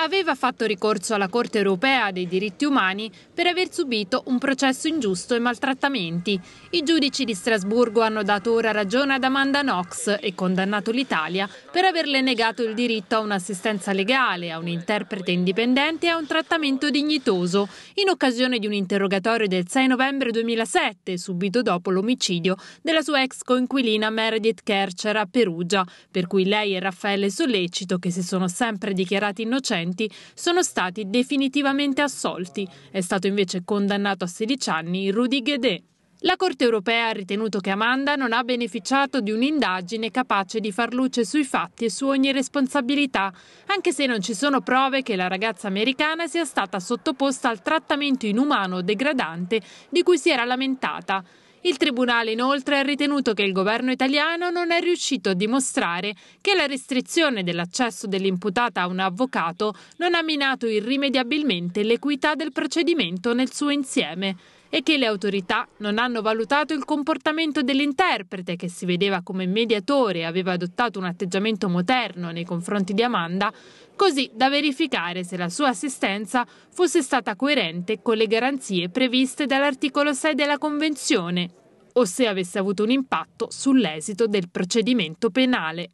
aveva fatto ricorso alla Corte Europea dei diritti umani per aver subito un processo ingiusto e maltrattamenti. I giudici di Strasburgo hanno dato ora ragione ad Amanda Knox e condannato l'Italia per averle negato il diritto a un'assistenza legale, a un interprete indipendente e a un trattamento dignitoso in occasione di un interrogatorio del 6 novembre 2007, subito dopo l'omicidio della sua ex coinquilina Meredith Kercher a Perugia, per cui lei e Raffaele Sollecito, che si sono sempre dichiarati innocenti, sono stati definitivamente assolti. È stato invece condannato a 16 anni Rudy Guede. La Corte Europea ha ritenuto che Amanda non ha beneficiato di un'indagine capace di far luce sui fatti e su ogni responsabilità, anche se non ci sono prove che la ragazza americana sia stata sottoposta al trattamento inumano o degradante di cui si era lamentata. Il Tribunale inoltre ha ritenuto che il governo italiano non è riuscito a dimostrare che la restrizione dell'accesso dell'imputata a un avvocato non ha minato irrimediabilmente l'equità del procedimento nel suo insieme e che le autorità non hanno valutato il comportamento dell'interprete, che si vedeva come mediatore e aveva adottato un atteggiamento moderno nei confronti di Amanda, così da verificare se la sua assistenza fosse stata coerente con le garanzie previste dall'articolo 6 della Convenzione o se avesse avuto un impatto sull'esito del procedimento penale.